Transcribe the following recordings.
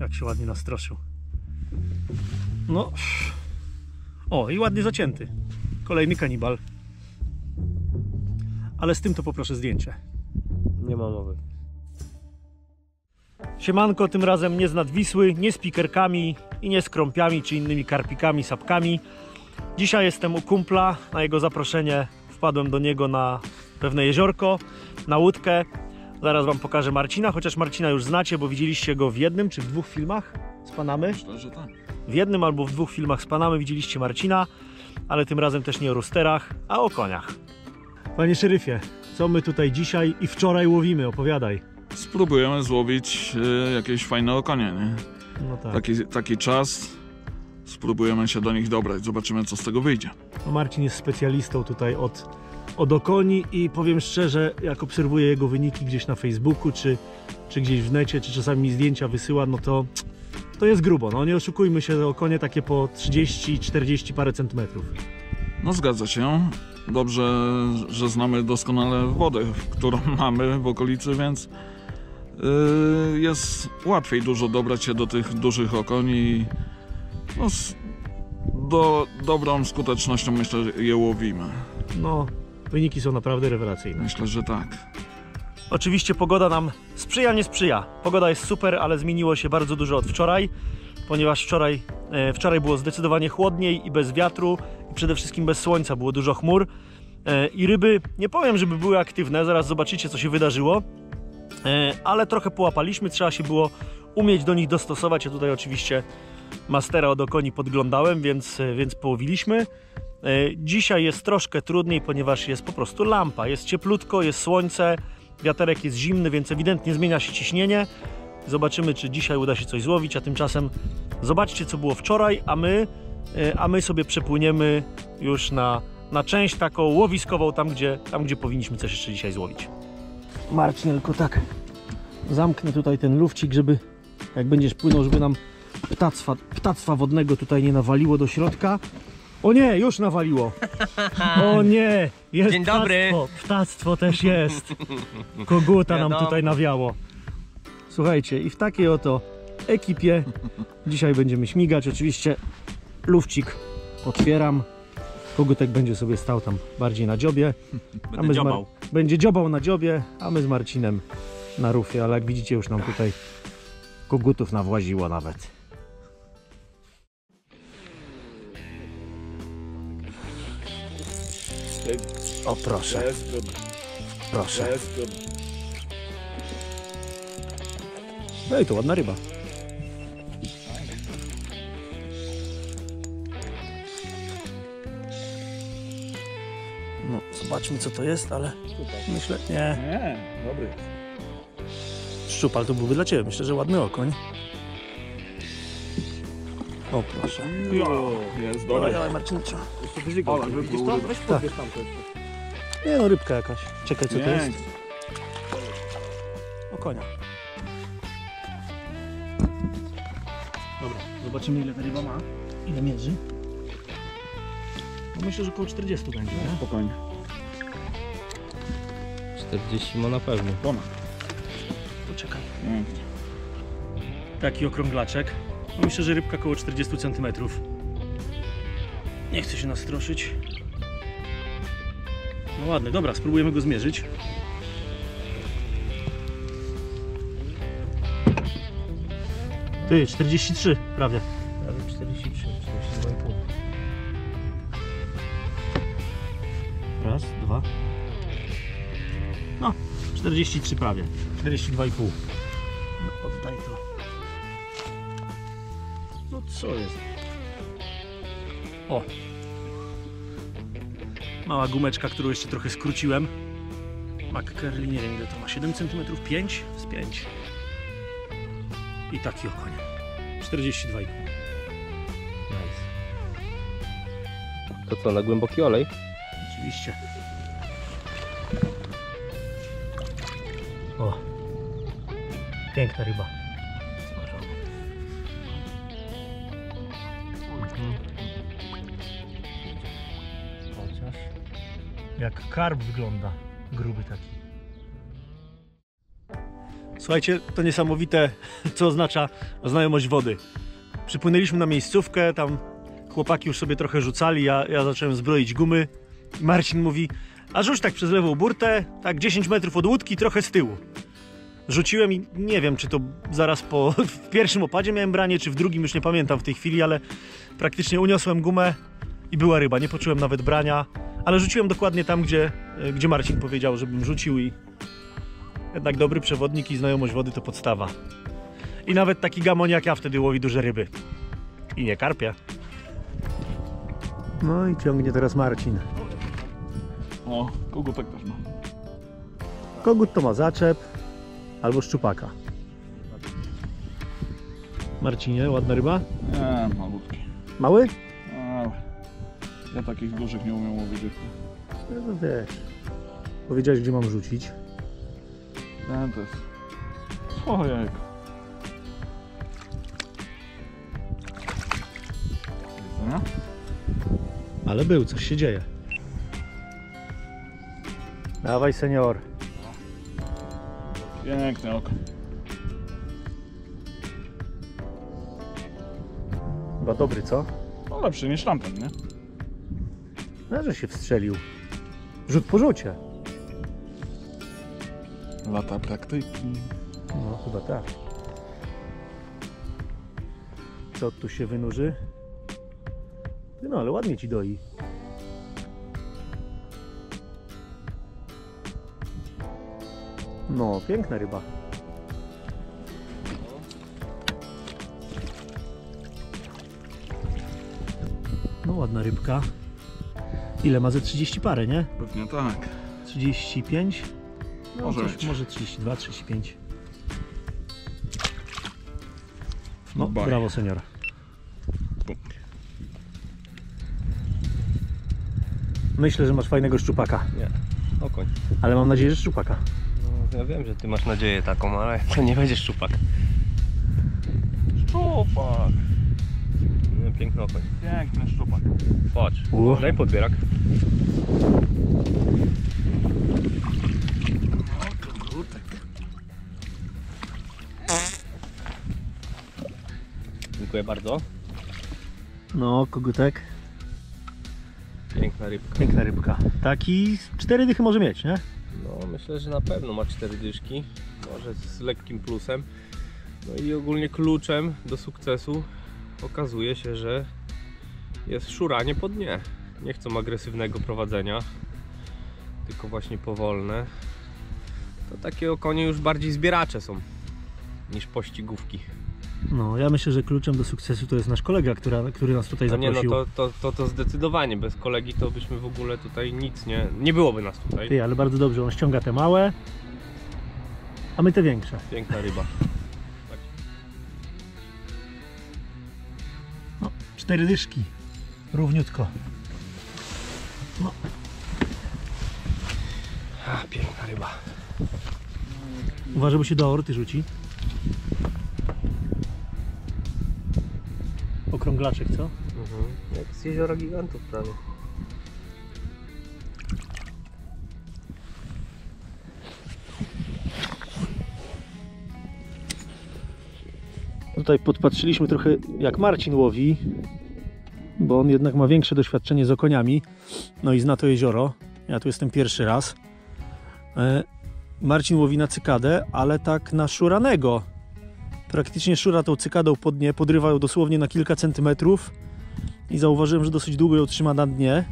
Jak się ładnie nastroszył. No. O, i ładnie zacięty. Kolejny kanibal. Ale z tym to poproszę zdjęcie. Nie ma mowy. Siemanko, tym razem nie z Nadwisły, nie z pikerkami i nie z krąpiami czy innymi karpikami, sapkami. Dzisiaj jestem u kumpla, na jego zaproszenie wpadłem do niego na pewne jeziorko, na łódkę. Zaraz wam pokażę Marcina, chociaż Marcina już znacie, bo widzieliście go w jednym czy w dwóch filmach z Panamy? Myślę, że tak. W jednym albo w dwóch filmach z Panamy widzieliście Marcina, ale tym razem też nie o rusterach, a o koniach. Panie szeryfie, co my tutaj dzisiaj i wczoraj łowimy? Opowiadaj. Spróbujemy złowić jakieś fajne okonie, nie? No tak. Taki czas. Spróbujemy się do nich dobrać, zobaczymy, co z tego wyjdzie. No Marcin jest specjalistą tutaj od okoni i powiem szczerze, jak obserwuję jego wyniki gdzieś na Facebooku, czy gdzieś w necie, czy czasami mi zdjęcia wysyła, no to jest grubo. No nie oszukujmy się, okonie takie po 30-40 parę centymetrów. No zgadza się. Dobrze, że znamy doskonale wodę, którą mamy w okolicy, więc jest łatwiej dużo dobrać się do tych dużych okoni. No, dobrą skutecznością myślę, że je łowimy. No, wyniki są naprawdę rewelacyjne. Myślę, że tak. Oczywiście pogoda nam sprzyja, nie sprzyja. Pogoda jest super, ale zmieniło się bardzo dużo od wczoraj, ponieważ wczoraj było zdecydowanie chłodniej i bez wiatru, i przede wszystkim bez słońca, było dużo chmur. I ryby, nie powiem, żeby były aktywne, zaraz zobaczycie, co się wydarzyło, ale trochę połapaliśmy, trzeba się było umieć do nich dostosować. Ja tutaj oczywiście mastera od okoni podglądałem, więc połowiliśmy. Dzisiaj jest troszkę trudniej, ponieważ jest po prostu lampa, jest cieplutko, jest słońce, wiaterek jest zimny, więc ewidentnie zmienia się ciśnienie. Zobaczymy, czy dzisiaj uda się coś złowić, a tymczasem zobaczcie, co było wczoraj, a my sobie przepłyniemy już na część taką łowiskową, tam gdzie powinniśmy coś jeszcze dzisiaj złowić. Marcin, tylko tak zamknę tutaj ten lufcik, żeby jak będziesz płynął, żeby nam ptactwa wodnego tutaj nie nawaliło do środka. O nie, już nawaliło. O nie, jest dzień ptactwo. Dobry. Ptactwo też jest. Koguta nam tutaj nawiało. Słuchajcie, i w takiej oto ekipie dzisiaj będziemy śmigać. Oczywiście lufcik otwieram. Kogutek będzie sobie stał tam bardziej na dziobie. Będzie dziobał na dziobie, a my z Marcinem na rufie. Ale jak widzicie, już nam tutaj kogutów nawłaziło nawet. O proszę. Proszę. No i to ładna ryba. No, zobaczmy, co to jest, ale myślę, nie. Dobry. Szczupal to byłby dla ciebie. Myślę, że ładny okoń. O proszę. Jo, jest dobra. Dawaj, Marcineczko. Widzisz to? Weź podbierz tam też. Nie no, rybka jakaś. Czekaj, co to jest? Okonia. Dobra, zobaczymy, ile ta ryba ma. Ile mierzy. No myślę, że około 40 będzie. No, spokojnie. 40 ma na pewno. Ponad. Poczekaj. Taki okrąglaczek. No myślę, że rybka około 40 cm. Nie chcę się nastroszyć. No ładny, dobra, spróbujemy go zmierzyć. Ty, 43 prawie. Prawie 43, 42,5. Raz, dwa. No, 43 prawie. 42,5. No, oddaj to. No co jest? O! Mała gumeczka, którą jeszcze trochę skróciłem. Mag Curly, nie wiem, ile to ma, 7 cm, 5 z 5. I taki okoń. 42,5. Nice. To co, na głęboki olej? Oczywiście. O! Piękna ryba. Jak karp wygląda, gruby taki. Słuchajcie, to niesamowite, co oznacza znajomość wody. Przypłynęliśmy na miejscówkę, tam chłopaki już sobie trochę rzucali, ja zacząłem zbroić gumy. Marcin mówi, a rzuć tak przez lewą burtę, tak 10 metrów od łódki, trochę z tyłu. Rzuciłem i nie wiem, czy to zaraz po w pierwszym opadzie miałem branie, czy w drugim, już nie pamiętam w tej chwili, ale praktycznie uniosłem gumę i była ryba. Nie poczułem nawet brania, ale rzuciłem dokładnie tam, gdzie Marcin powiedział, żebym rzucił i jednak dobry przewodnik i znajomość wody to podstawa. I nawet taki gamoń jak ja wtedy łowi duże ryby. I nie karpia. No i ciągnie teraz Marcin. O, kogutek też ma. Kogut to ma zaczep albo szczupaka. Marcinie, ładna ryba? Nie, malutki. Mały? Mały. Ja takich dużych nie umiem łowić. No to wiesz. Powiedziałeś, gdzie mam rzucić. Ten to jest... Ojej. Ale był, coś się dzieje. Dawaj, senior. Piękne oko. Chyba dobry, co? No lepszy niż tamten, nie? No, że się wstrzelił. Rzut po rzucie. Lata praktyki. No, chyba tak. Co tu się wynurzy? No, ale ładnie ci doi. No, piękna ryba. No, ładna rybka. Ile ma? Ze 30 parę, nie? Pewnie tak. 35? No, może 32, 35. No, brawo, senior. Myślę, że masz fajnego szczupaka. Nie, okoń. Ale mam nadzieję, że szczupaka. No, ja wiem, że ty masz nadzieję taką, ale to nie będzie szczupak. Szczupak! Piękny okoń. Piękny szczupak. Patrz, daj podbierak. O, kogutek. Dziękuję bardzo. No, kogutek. Piękna rybka. Piękna rybka. Taki 4 dychy może mieć, nie? No myślę, że na pewno ma 4 dyszki. Może z lekkim plusem. No i ogólnie kluczem do sukcesu okazuje się, że jest szuranie po dnie. Nie chcą agresywnego prowadzenia, tylko właśnie powolne. To takie okonie już bardziej zbieracze są niż pościgówki. No, ja myślę, że kluczem do sukcesu to jest nasz kolega, który nas tutaj zaprosił. No nie, no to zdecydowanie. Bez kolegi to byśmy w ogóle tutaj nic nie byłoby nas tutaj. Ty, ale bardzo dobrze, on ściąga te małe, a my te większe. Piękna ryba. Tak. No, 4 dyszki. Równiutko. No. A, piękna ryba. Uważaj, bo się do orty rzuci. Okrąglaczek, co? Jak z jeziora gigantów prawie. Tutaj podpatrzyliśmy trochę, jak Marcin łowi, bo on jednak ma większe doświadczenie z okoniami, no i zna to jezioro. Ja tu jestem pierwszy raz. Marcin łowi na cykadę, ale tak na szuranego. Praktycznie szura tą cykadą po dnie, podrywa ją dosłownie na kilka centymetrów i zauważyłem, że dosyć długo ją trzyma na dnie.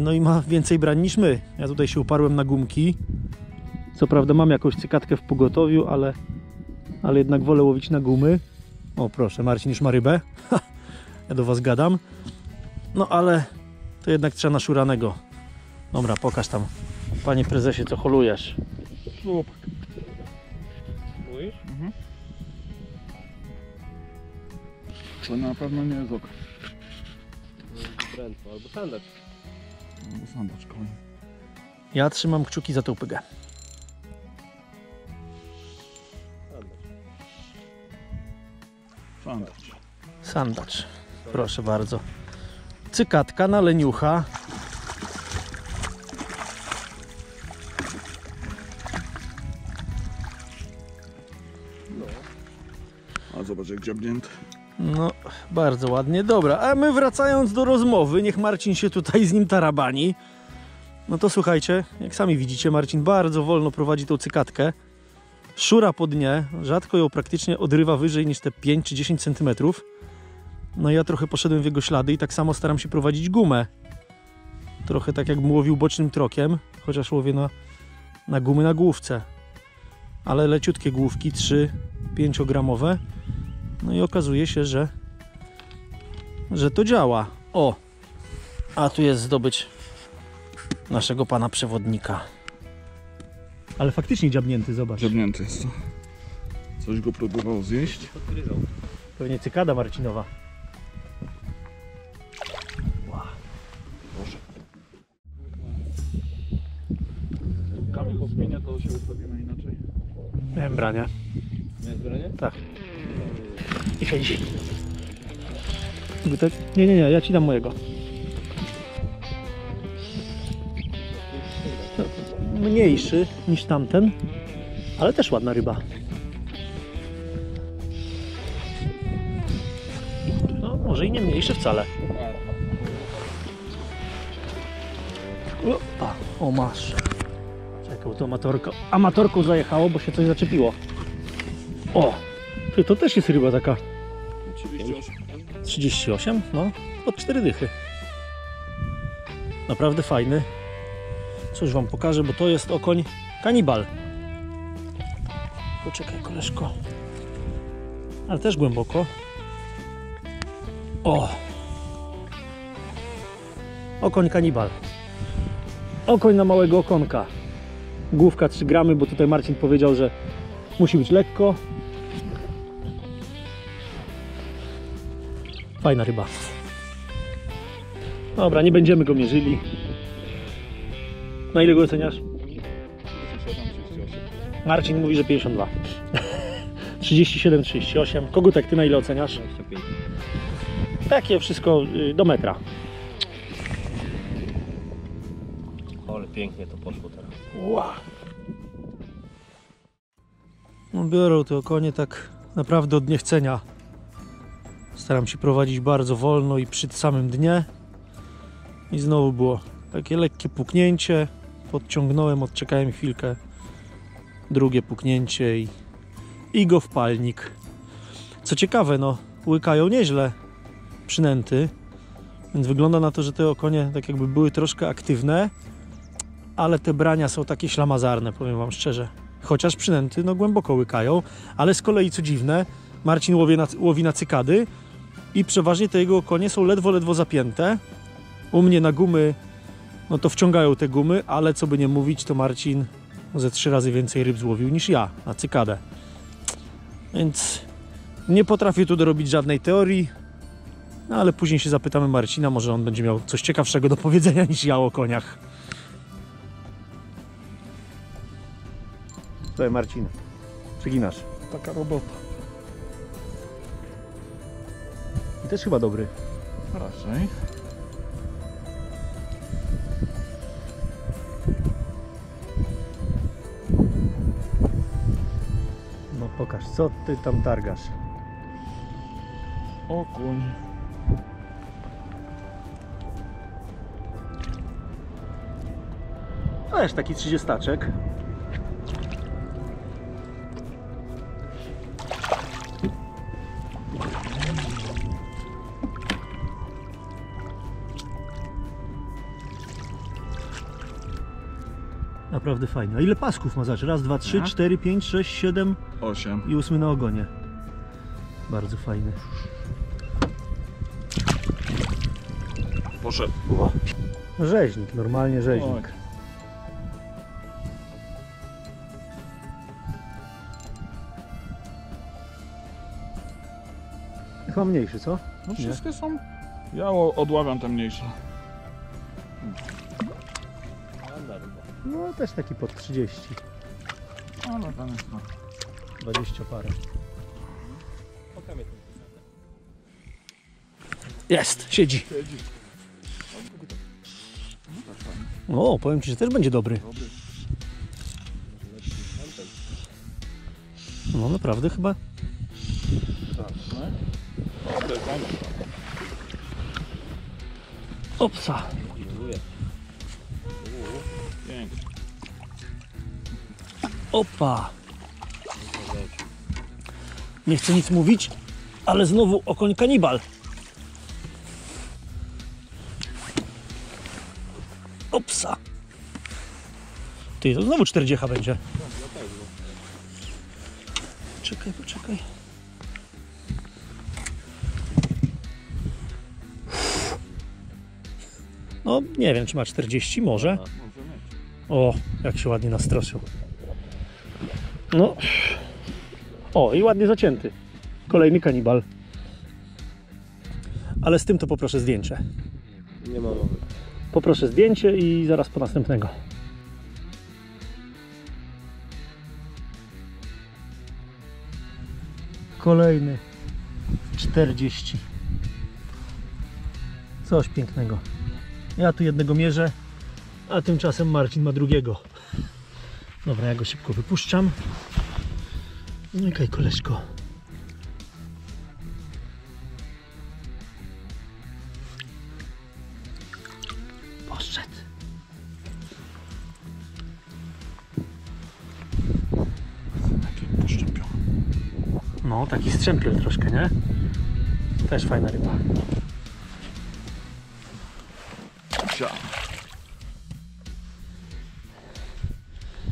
No i ma więcej brań niż my. Ja tutaj się uparłem na gumki. Co prawda mam jakąś cykatkę w pogotowiu, ale jednak wolę łowić na gumy. O proszę, Marcin już ma rybę. Ja do was gadam. No ale to jednak trzeba na szuranego. Dobra, pokaż tam, panie prezesie, co holujesz. To na pewno nie jest ok. Prędko, albo sandacz. Albo sandacz, koń. Ja trzymam kciuki za tą pygę. Sandacz. Sandacz. Proszę bardzo. Cykatka na leniucha. A zobacz jak dziabnięty. No, bardzo ładnie. Dobra, a my wracając do rozmowy, niech Marcin się tutaj z nim tarabani. No to słuchajcie, jak sami widzicie, Marcin bardzo wolno prowadzi tą cykatkę. Szura po dnie, rzadko ją praktycznie odrywa wyżej niż te 5 czy 10 cm. No ja trochę poszedłem w jego ślady i tak samo staram się prowadzić gumę. Trochę tak jakbym łowił bocznym trokiem, chociaż łowię na gumy na główce. Ale leciutkie główki, 3-5-gramowe. No i okazuje się, że to działa. O! A tu jest zdobycz naszego pana przewodnika. Ale faktycznie dziabnięty, zobacz. Dziabnięty jest to. Coś go próbował zjeść. Pewnie cykada marcinowa. Wow. Proszę. Kamil go zmienia, to się ustawimy inaczej. Miałem branie. Miałeś branie? Tak. I chodzi. Nie, ja ci dam mojego. Mniejszy niż tamten, ale też ładna ryba. No, może i nie mniejszy wcale. Opa, o masz. Czekał to amatorko. Amatorką zajechało, bo się coś zaczepiło. O, to też jest ryba taka. 38. 38? No, pod 4 dychy. Naprawdę fajny. Coś wam pokażę, bo to jest okoń kanibal. Poczekaj, koleżko. Ale też głęboko. O! Okoń kanibal. Okoń na małego okonka. Główka 3 gramy, bo tutaj Marcin powiedział, że musi być lekko. Fajna ryba. Dobra, nie będziemy go mierzyli. Na ile go oceniasz? Marcin mówi, że 52. 37, 38. Kogutek, ty na ile oceniasz? 25. Takie wszystko do metra. Ale pięknie to poszło teraz. Wow. No biorą te okonie tak naprawdę od niechcenia. Staram się prowadzić bardzo wolno i przy samym dnie. I znowu było takie lekkie puknięcie. Podciągnąłem, odczekałem chwilkę, drugie puknięcie i go w palnik. Co ciekawe, no łykają nieźle przynęty, więc wygląda na to, że te okonie tak jakby były troszkę aktywne, ale te brania są takie ślamazarne, powiem wam szczerze. Chociaż przynęty no głęboko łykają, ale z kolei co dziwne, Marcin łowi na cykady i przeważnie te jego okonie są ledwo zapięte. U mnie na gumy no to wciągają te gumy, ale co by nie mówić, to Marcin ze 3 razy więcej ryb złowił niż ja na cykadę. Więc nie potrafię tu dorobić żadnej teorii, no ale później się zapytamy Marcina, może on będzie miał coś ciekawszego do powiedzenia niż ja o koniach. Tutaj Marcin, przyginasz. Taka robota. I też chyba dobry. Raczej. Pokaż, co ty tam targasz? Okoń. Ależ taki 30-czek. Naprawdę fajne. A ile pasków ma zacząć? Raz, dwa, trzy, 4, 5, 6, 7. 8. I 8 na ogonie. Bardzo fajny. Poszedł. Rzeźnik, normalnie rzeźnik. Chyba mniejszy, co? No wszystkie są. Ja odławiam te mniejsze. No też taki pod 30. No, no tam jest 20 parę. Jest, siedzi. O, powiem ci, że też będzie dobry. No naprawdę chyba Zacznę. Opsa. Pięknie. Opa. Nie chcę nic mówić, ale znowu okoń kanibal. Opsa. Ty, to znowu 40 będzie. Czekaj, poczekaj. No, nie wiem, czy ma 40, może. O, jak się ładnie nastroszył. No. O, i ładnie zacięty. Kolejny kanibal. Ale z tym to poproszę zdjęcie. Nie ma mowy. Poproszę zdjęcie i zaraz po następnego. Kolejny 40. Coś pięknego. Ja tu jednego mierzę, a tymczasem Marcin ma drugiego. Dobra, ja go szybko wypuszczam. No okej, koleżko. Poszedł. Taki poszczepion. No, taki strzępiel troszkę, nie? Też fajna ryba.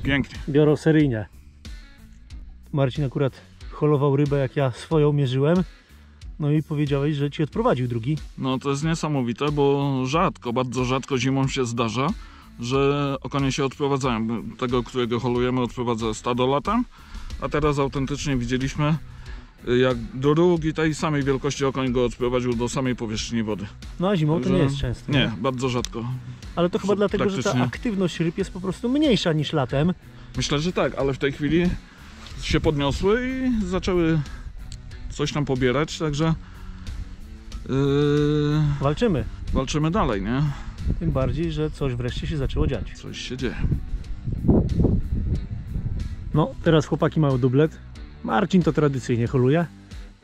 Pięknie. Biorą seryjnie. Marcin akurat holował rybę, jak ja swoją mierzyłem. No i powiedziałeś, że ci odprowadził drugi. No to jest niesamowite, bo rzadko, bardzo rzadko zimą się zdarza, że okonie się odprowadzają. Tego, którego holujemy, odprowadza stado latem, a teraz autentycznie widzieliśmy, jak drugi tej samej wielkości okoń go odprowadził do samej powierzchni wody. No a zimą także to nie jest często. Nie, bardzo rzadko. Ale to chyba dlatego, że ta aktywność ryb jest po prostu mniejsza niż latem. Myślę, że tak, ale w tej chwili się podniosły i zaczęły coś tam pobierać, także walczymy. Walczymy dalej, nie? Tym bardziej, że coś wreszcie się zaczęło dziać. Coś się dzieje. No, teraz chłopaki mają dublet. Marcin to tradycyjnie holuje.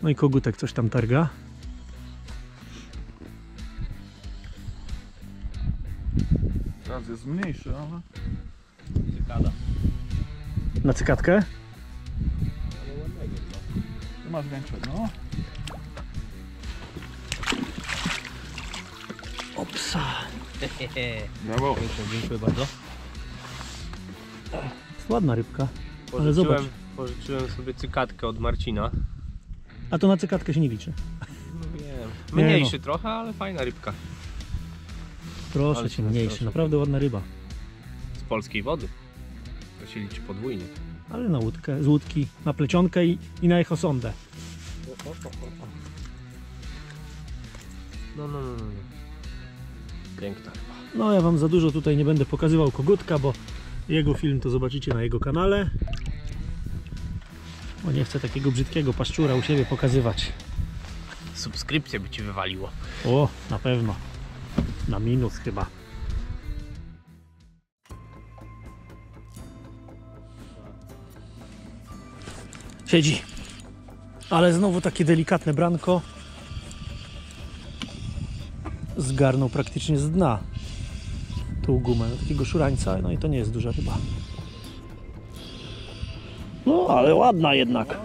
No i kogutek coś tam targa. Teraz jest mniejszy, ale... Cykada. Na cykatkę? Ty masz większego. Opsa. Brawo. Dziękuję bardzo. Jest ładna rybka. Ale zobacz. Pożyczyłem sobie cykatkę od Marcina. A to na cykatkę się nie liczy. No wiem. Mniejszy trochę, ale fajna rybka. Proszę ale cię, mniejszy. Naprawdę ładna ryba. Z polskiej wody. To się liczy podwójnie. Ale na łódkę, z łódki, na plecionkę i na echosondę. No. Piękna ryba. No ja wam za dużo tutaj nie będę pokazywał kogutka, bo jego film to zobaczycie na jego kanale. Bo nie chcę takiego brzydkiego paszczura u siebie pokazywać. Subskrypcję by ci wywaliło. O, na pewno. Na minus chyba. Siedzi. Ale znowu takie delikatne branko. Zgarnął praktycznie z dna tą gumę. Takiego szurańca, no i to nie jest duża ryba. No, ale ładna jednak.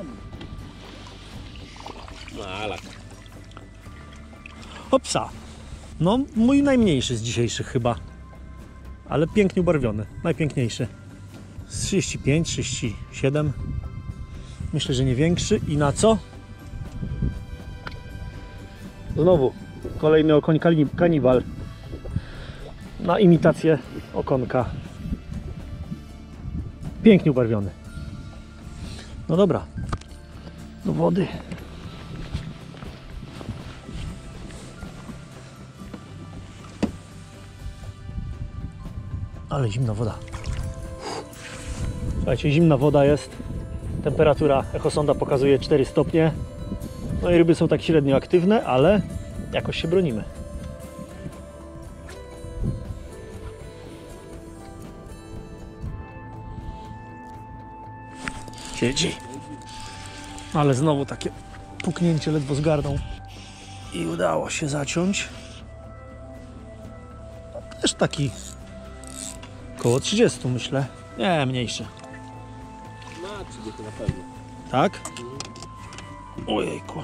Opsa. No, mój najmniejszy z dzisiejszych chyba. Ale pięknie ubarwiony. Najpiękniejszy. Z 35, 37. Myślę, że nie większy. I na co? Znowu kolejny okoń kanibal. Na imitację okonka. Pięknie ubarwiony. No dobra, do wody. Ale zimna woda. Słuchajcie, zimna woda jest. Temperatura echosonda pokazuje 4 stopnie. No i ryby są tak średnio aktywne, ale jakoś się bronimy. Siedzi. Ale znowu takie puknięcie ledwo zgarnął. I udało się zaciąć. Też taki koło 30, myślę. Nie, mniejszy. Na 30 na pewno. Tak? Ojejku.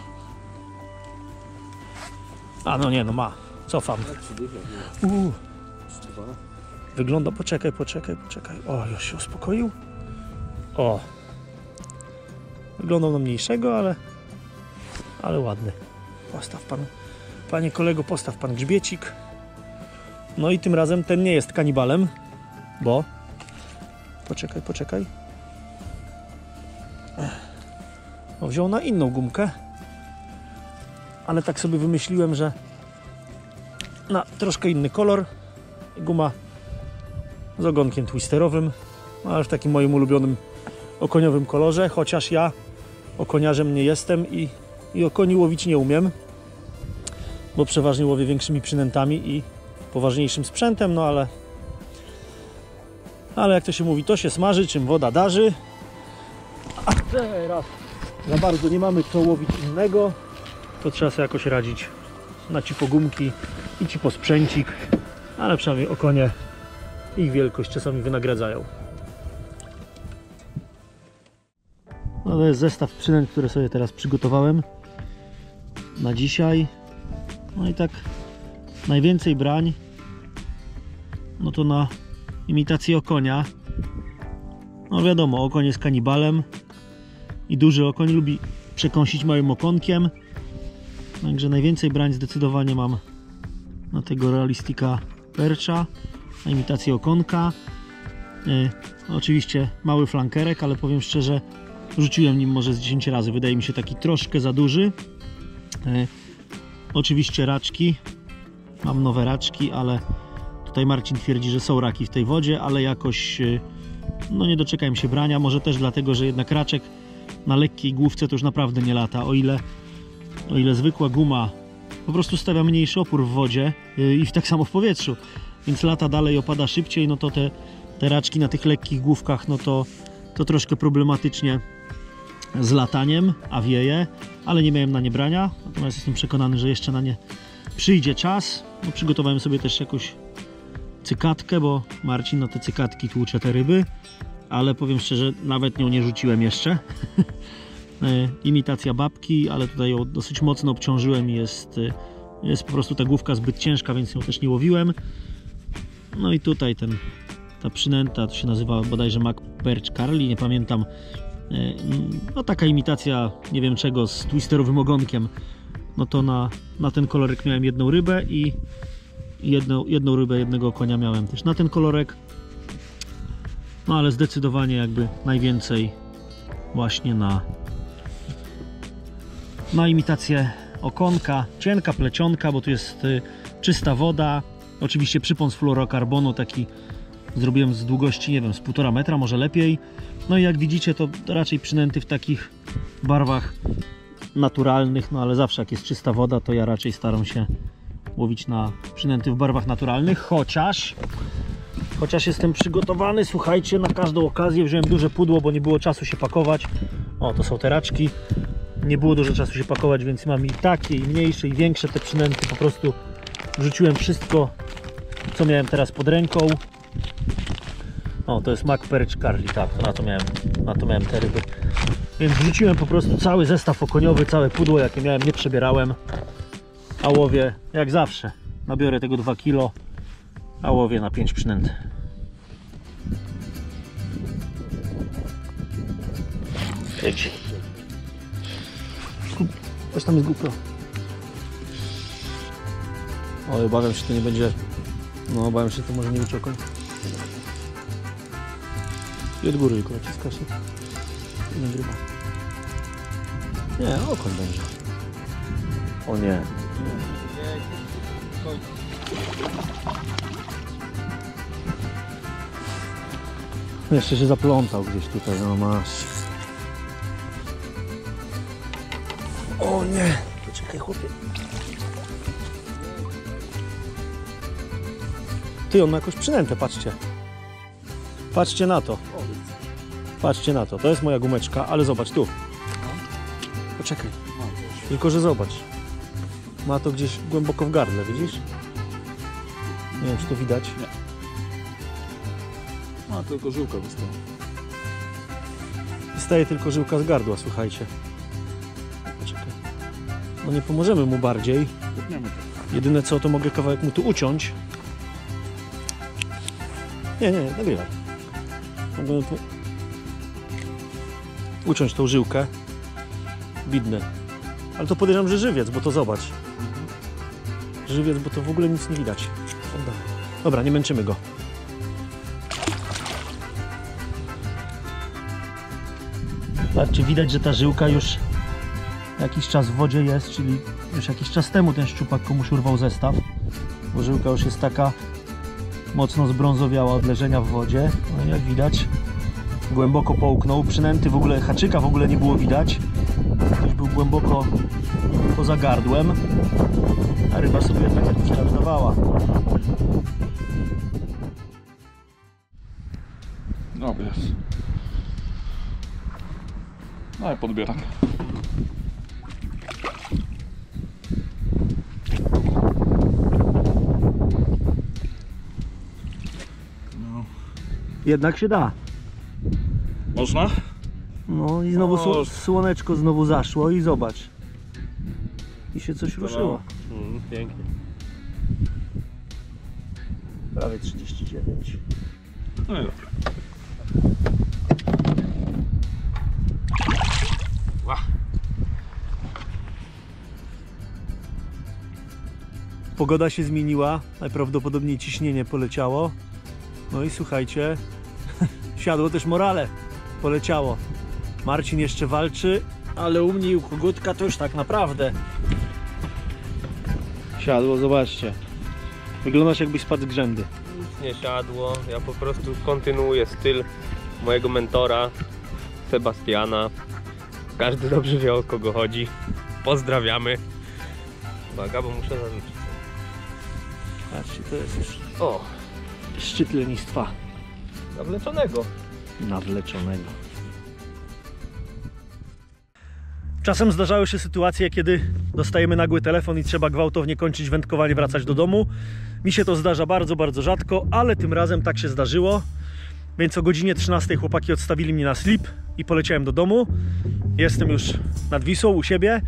A no nie, no ma. Cofam. Wygląda, poczekaj. O, już się uspokoił. O. Wyglądał na mniejszego, ale ładny. Postaw pan, panie kolego, postaw pan grzbiecik. No i tym razem ten nie jest kanibalem, bo... Poczekaj. No, wziął na inną gumkę. Ale tak sobie wymyśliłem, że na troszkę inny kolor. Guma z ogonkiem twisterowym, ale w takim moim ulubionym okoniowym kolorze, chociaż ja okoniarzem nie jestem i okoni łowić nie umiem, bo przeważnie łowię większymi przynętami i poważniejszym sprzętem, no ale jak to się mówi, to się smaży, czym woda darzy. A teraz za bardzo nie mamy co łowić innego, to trzeba sobie jakoś radzić na ci pogumki i ci posprzęcik, ale przynajmniej okonie ich wielkość czasami wynagradzają. No to jest zestaw przynęt, które sobie teraz przygotowałem na dzisiaj. No i tak najwięcej brań, no to na imitację okonia. No wiadomo, okoń jest kanibalem i duży okoń lubi przekąsić małym okonkiem. Także najwięcej brań zdecydowanie mam na tego realistika percza, na imitację okonka. Oczywiście mały flankerek, ale powiem szczerze, rzuciłem nim może z 10 razy. Wydaje mi się taki troszkę za duży. Oczywiście raczki. Mam nowe raczki, ale tutaj Marcin twierdzi, że są raki w tej wodzie, ale jakoś no nie doczekałem się brania. Może też dlatego, że jednak raczek na lekkiej główce to już naprawdę nie lata. O ile zwykła guma po prostu stawia mniejszy opór w wodzie i tak samo w powietrzu, więc lata dalej, opada szybciej, no to te raczki na tych lekkich główkach, no to troszkę problematycznie z lataniem, a wieje, ale nie miałem na nie brania, natomiast jestem przekonany, że jeszcze na nie przyjdzie czas. No, przygotowałem sobie też jakąś cykatkę, bo Marcin na te cykatki tłucze te ryby, ale powiem szczerze, nawet nią nie rzuciłem jeszcze. Imitacja babki, ale tutaj ją dosyć mocno obciążyłem i jest po prostu ta główka zbyt ciężka, więc ją też nie łowiłem. No i tutaj ta przynęta, to się nazywa bodajże Mag Perch Curly, nie pamiętam. No taka imitacja, nie wiem czego, z twisterowym ogonkiem. No to na ten kolorek miałem jedną rybę i jedną rybę, jednego konia miałem też na ten kolorek. No ale zdecydowanie jakby najwięcej właśnie na imitację okonka, cienka plecionka, bo tu jest czysta woda. Oczywiście przypon z fluorokarbonu, taki zrobiłem z długości, nie wiem, z 1,5 metra, może lepiej. No i jak widzicie, to raczej przynęty w takich barwach naturalnych, no ale zawsze jak jest czysta woda, to ja raczej staram się łowić na przynęty w barwach naturalnych, chociaż jestem przygotowany, słuchajcie, na każdą okazję. Wziąłem duże pudło, bo nie było czasu się pakować. O, to są te raczki. Nie było dużo czasu się pakować, więc mam i takie, i mniejsze, i większe te przynęty. Po prostu rzuciłem wszystko, co miałem teraz pod ręką. O, to jest Mag Perch Curly, tak, na to miałem te ryby. Więc rzuciłem po prostu cały zestaw okoniowy, całe pudło, jakie miałem, nie przebierałem. A łowię, jak zawsze, nabiorę tego 2 kg, a łowię na 5 przynęt. Coś tam jest głupio. Oj, obawiam się, to nie będzie... No, obawiam się, to może nie być okoń. I od góry tylko naciskasz i nagrywa. Nie, okoń będzie. O nie. Jeszcze się zaplątał gdzieś tutaj, no masz. O nie! Poczekaj, chłopie. Ty, on ma jakąś przynętę, patrzcie. Patrzcie na to. To jest moja gumeczka, ale zobacz tu. Poczekaj. Tylko, że zobacz. Ma to gdzieś głęboko w gardle, widzisz? Nie wiem, czy to widać. Nie. Ma tylko żyłka wystaje. Wystaje tylko żyłka z gardła, słuchajcie. Poczekaj. No nie pomożemy mu bardziej. Jedyne co, to mogę kawałek mu tu uciąć. Nie, nagrywaj. Mogę tu uciąć tą żyłkę. Widne. Ale to podejrzewam, że żywiec, bo to zobacz. Żywiec, bo to w ogóle nic nie widać. Dobra, nie męczymy go. Czy widać, że ta żyłka już jakiś czas w wodzie jest, czyli już jakiś czas temu ten szczupak komuś urwał zestaw, bo żyłka już jest taka mocno zbrązowiała od leżenia w wodzie. No jak widać, głęboko połknął, przynęty w ogóle, haczyka w ogóle nie było widać. Ktoś był głęboko poza gardłem, a ryba sobie jednak odpuszczała, dawała. No wiesz. No i podbieram. No. Jednak się da. Można? No i znowu słoneczko znowu zaszło i zobacz. I się coś ruszyło. Pięknie. Prawie 39. No i dobra. Pogoda się zmieniła, najprawdopodobniej ciśnienie poleciało. No i słuchajcie, siadło też morale, poleciało. Marcin jeszcze walczy, ale u mnie i u kogutka to już tak naprawdę. Siadło, zobaczcie. Wyglądasz jakbyś spadł z grzędy. Nic nie siadło, ja po prostu kontynuuję styl mojego mentora, Sebastiana. Każdy dobrze wie, o kogo chodzi. Pozdrawiamy. Uwaga, bo muszę zarzucić. Patrzcie, to jest już szczyt lenistwa. Nawleczonego. Nawleczonego. Czasem zdarzały się sytuacje, kiedy dostajemy nagły telefon i trzeba gwałtownie kończyć wędkowanie, wracać do domu. Mi się to zdarza bardzo, bardzo rzadko, ale tym razem tak się zdarzyło. Więc o godzinie 13 chłopaki odstawili mnie na slip i poleciałem do domu. Jestem już nad Wisłą, u siebie.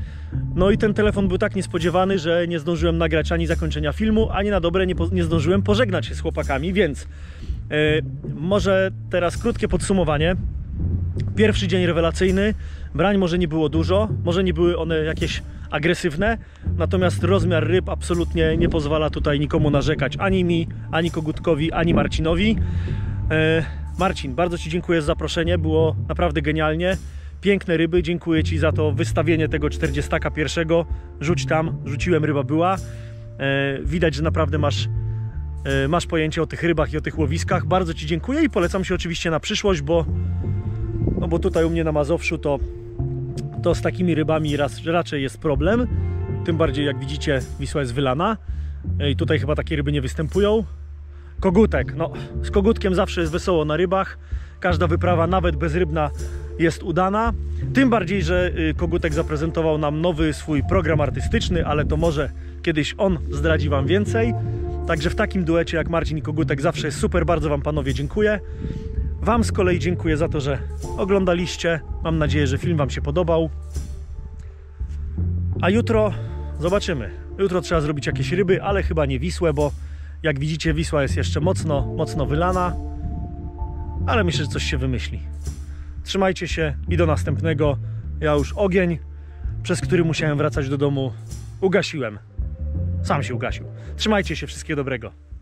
No i ten telefon był tak niespodziewany, że nie zdążyłem nagrać ani zakończenia filmu, ani na dobre nie zdążyłem pożegnać się z chłopakami, więc może teraz krótkie podsumowanie. Pierwszy dzień rewelacyjny. Brań może nie było dużo, może nie były one jakieś agresywne, natomiast rozmiar ryb absolutnie nie pozwala tutaj nikomu narzekać, ani mi, ani kogutkowi, ani Marcinowi. Marcin, bardzo Ci dziękuję za zaproszenie, było naprawdę genialnie. Piękne ryby, dziękuję Ci za to wystawienie tego 41. Rzuć tam, rzuciłem, ryba była. Widać, że naprawdę masz pojęcie o tych rybach i o tych łowiskach. Bardzo Ci dziękuję i polecam się oczywiście na przyszłość, bo tutaj u mnie na Mazowszu to z takimi rybami raczej jest problem. Tym bardziej, jak widzicie, Wisła jest wylana i tutaj chyba takie ryby nie występują. Kogutek, no z kogutkiem zawsze jest wesoło na rybach, każda wyprawa, nawet bezrybna, jest udana. Tym bardziej, że kogutek zaprezentował nam nowy swój program artystyczny, ale to może kiedyś on zdradzi Wam więcej. Także w takim duecie jak Marcin i kogutek zawsze jest super, bardzo Wam panowie dziękuję. Wam z kolei dziękuję za to, że oglądaliście, mam nadzieję, że film Wam się podobał. A jutro zobaczymy, jutro trzeba zrobić jakieś ryby, ale chyba nie Wisłę, bo jak widzicie, Wisła jest jeszcze mocno wylana, ale myślę, że coś się wymyśli. Trzymajcie się i do następnego. Ja już ogień, przez który musiałem wracać do domu, ugasiłem. Sam się ugasił. Trzymajcie się, wszystkiego dobrego.